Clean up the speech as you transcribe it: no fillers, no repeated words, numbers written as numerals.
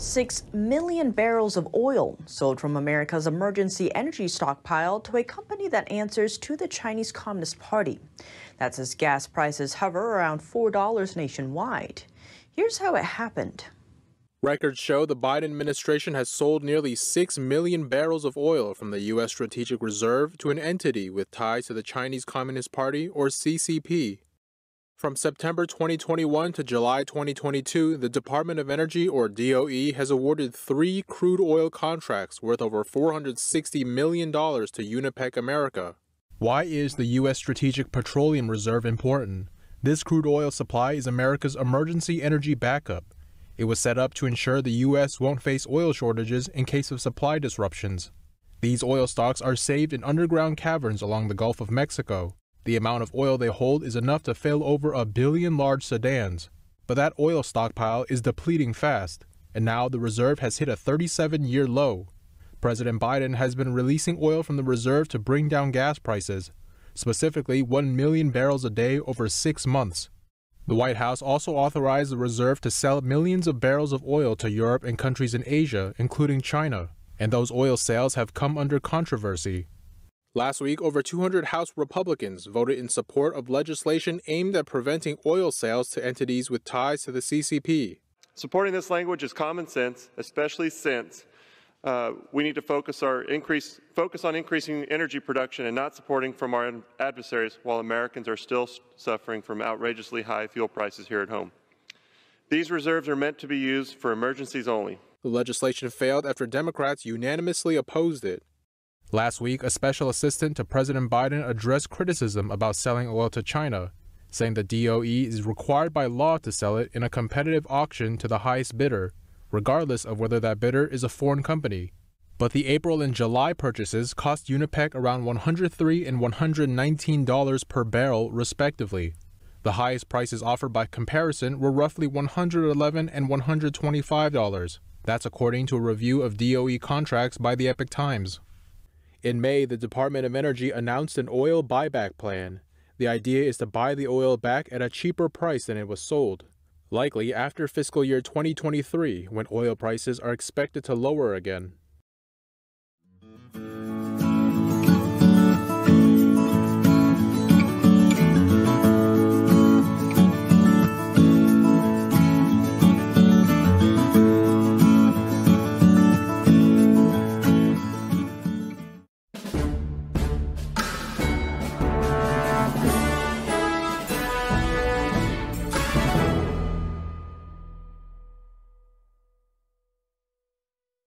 6 million barrels of oil sold from America's emergency energy stockpile to a company that answers to the Chinese Communist Party. That's as gas prices hover around $4 nationwide. Here's how it happened. Records show the Biden administration has sold nearly 6 million barrels of oil from the U.S. Strategic Reserve to an entity with ties to the Chinese Communist Party, or CCP. From September 2021 to July 2022, the Department of Energy, or DOE, has awarded 3 crude oil contracts worth over $460 million to Unipec America. Why is the U.S. Strategic Petroleum Reserve important? This crude oil supply is America's emergency energy backup. It was set up to ensure the U.S. won't face oil shortages in case of supply disruptions. These oil stocks are saved in underground caverns along the Gulf of Mexico. The amount of oil they hold is enough to fill over 1 billion large sedans. But that oil stockpile is depleting fast, and now the reserve has hit a 37-year low. President Biden has been releasing oil from the reserve to bring down gas prices, specifically 1 million barrels a day over 6 months. The White House also authorized the reserve to sell millions of barrels of oil to Europe and countries in Asia, including China, and those oil sales have come under controversy. Last week, over 200 House Republicans voted in support of legislation aimed at preventing oil sales to entities with ties to the CCP. Supporting this language is common sense, especially since we need to focus on increasing energy production and not supporting from our adversaries while Americans are still suffering from outrageously high fuel prices here at home. These reserves are meant to be used for emergencies only. The legislation failed after Democrats unanimously opposed it. Last week, a special assistant to President Biden addressed criticism about selling oil to China, saying the DOE is required by law to sell it in a competitive auction to the highest bidder, regardless of whether that bidder is a foreign company. But the April and July purchases cost Unipec around $103 and $119 per barrel, respectively. The highest prices offered by comparison were roughly $111 and $125. That's according to a review of DOE contracts by the Epoch Times. In May, the Department of Energy announced an oil buyback plan. The idea is to buy the oil back at a cheaper price than it was sold, likely after fiscal year 2023, when oil prices are expected to lower again.